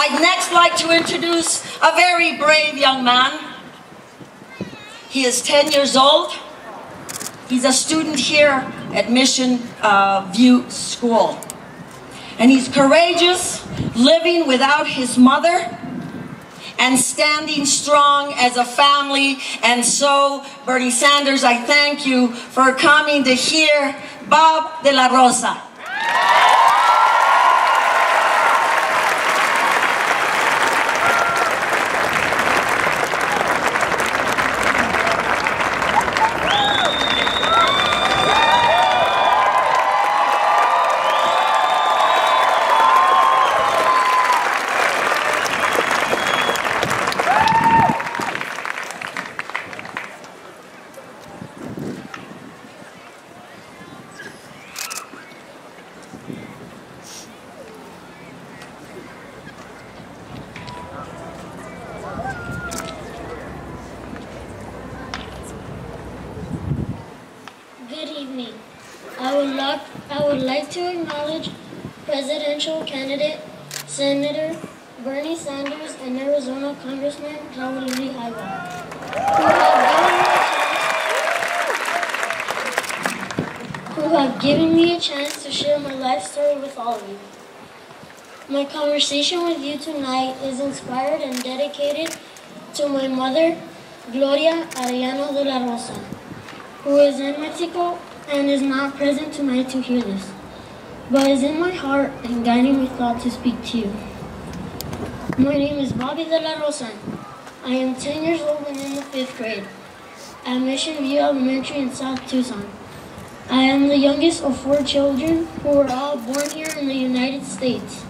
I'd next like to introduce a very brave young man. He is 10 years old. He's a student here at Mission View School. And he's courageous, living without his mother, and standing strong as a family. And so, Bernie Sanders, I thank you for coming to hear Bob De La Rosa. Candidate, Senator Bernie Sanders and Arizona Congressman Jaloli e. Hidalgo, who have given me a chance to share my life story with all of you. My conversation with you tonight is inspired and dedicated to my mother, Gloria Arellano de la Rosa, who is in Mexico and is not present tonight to hear this, but is in my heart and guiding my thought to speak to you. My name is Bobby De La Rosa. I am 10 years old and in the 5th grade at Mission View Elementary in South Tucson. I am the youngest of 4 children who were all born here in the United States.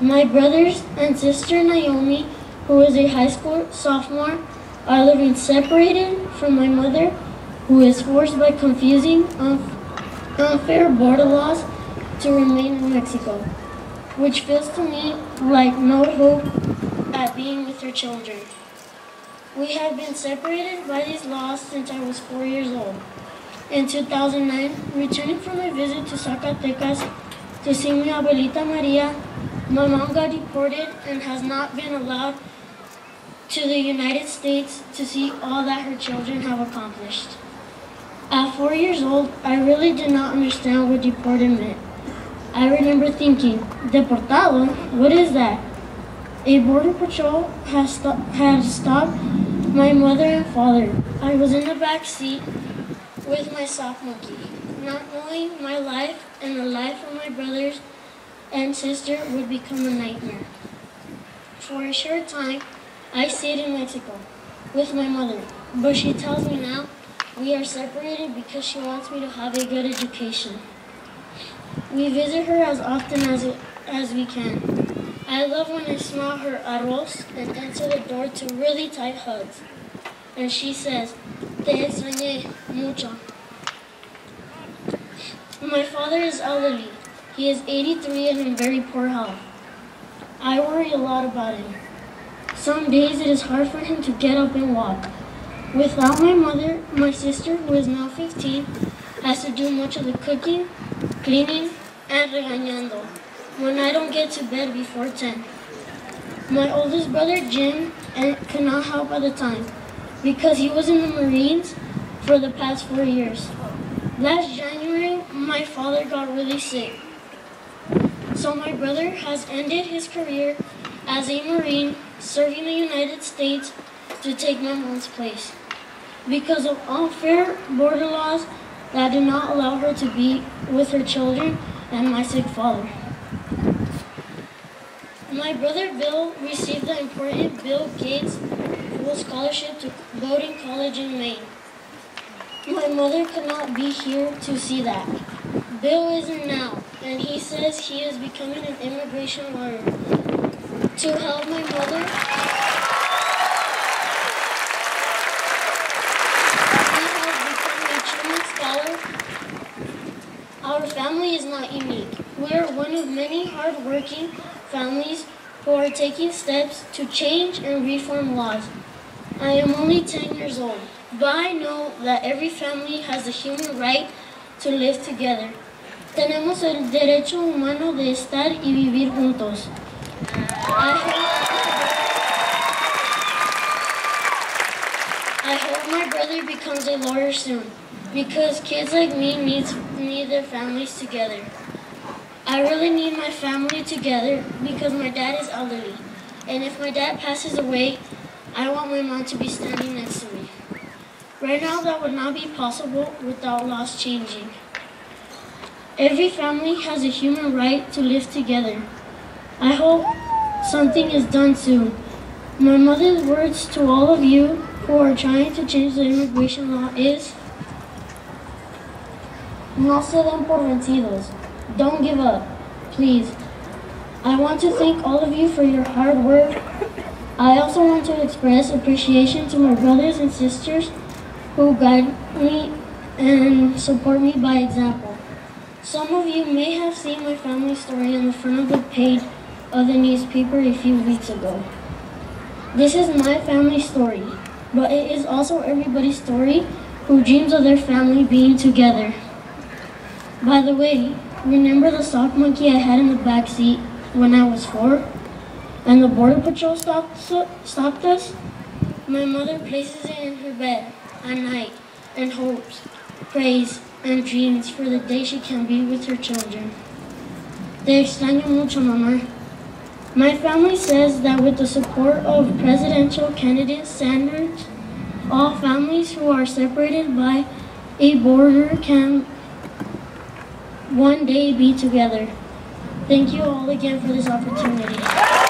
My brothers and sister Naomi, who is a high school sophomore, are living separated from my mother, who is forced by confusing unfair border laws to remain in Mexico, which feels to me like no hope at being with her children. We have been separated by these laws since I was 4 years old. In 2009, returning from a visit to Zacatecas to see my abuelita Maria, my mom got deported and has not been allowed to the United States to see all that her children have accomplished. At 4 years old, I really did not understand what deported meant. I remember thinking, deportado? What is that? A border patrol had stopped my mother and father. I was in the back seat with my sock monkey, not knowing my life and the life of my brothers and sister would become a nightmare. For a short time, I stayed in Mexico with my mother, but she tells me now we are separated because she wants me to have a good education. We visit her as often as we can. I love when I smell her arroz and answer the door to really tight hugs. And she says, "Te extrañé mucho." My father is elderly. He is 83 and in very poor health. I worry a lot about him. Some days it is hard for him to get up and walk. Without my mother, my sister, who is now 15, has to do much of the cooking, cleaning, and regañando when I don't get to bed before 10. My oldest brother, Jim, could not help at the time because he was in the Marines for the past 4 years. Last January, my father got really sick, so my brother has ended his career as a Marine serving the United States to take my mom's place. Because of unfair border laws that do not allow her to be with her children and my sick father. My brother Bill received the important Bill Gates School Scholarship to Bowdoin College in Maine. My mother could not be here to see that. Bill isn't now, and he says he is becoming an immigration lawyer to help my mother. Our family is not unique. We are one of many hard-working families who are taking steps to change and reform laws. I am only 10 years old, but I know that every family has the human right to live together. Tenemos el derecho humano de estar y vivir juntos. I hope my brother becomes a lawyer soon, because kids like me need their families together. I really need my family together because my dad is elderly, and if my dad passes away, I want my mom to be standing next to me. Right now, that would not be possible without laws changing. Every family has a human right to live together. I hope something is done soon. My mother's words to all of you who are trying to change the immigration law is, no se den por vencidos. Don't give up, please. I want to thank all of you for your hard work. I also want to express appreciation to my brothers and sisters who guide me and support me by example. Some of you may have seen my family story on the front of the page of the newspaper a few weeks ago. This is my family story, but it is also everybody's story who dreams of their family being together. By the way, remember the sock monkey I had in the back seat when I was 4, and the border patrol stopped us? My mother places it in her bed at night and hopes, prays, and dreams for the day she can be with her children. Te extraño mucho, mamá. My family says that with the support of presidential candidate Sanders, all families who are separated by a border can one day be together. Thank you all again for this opportunity.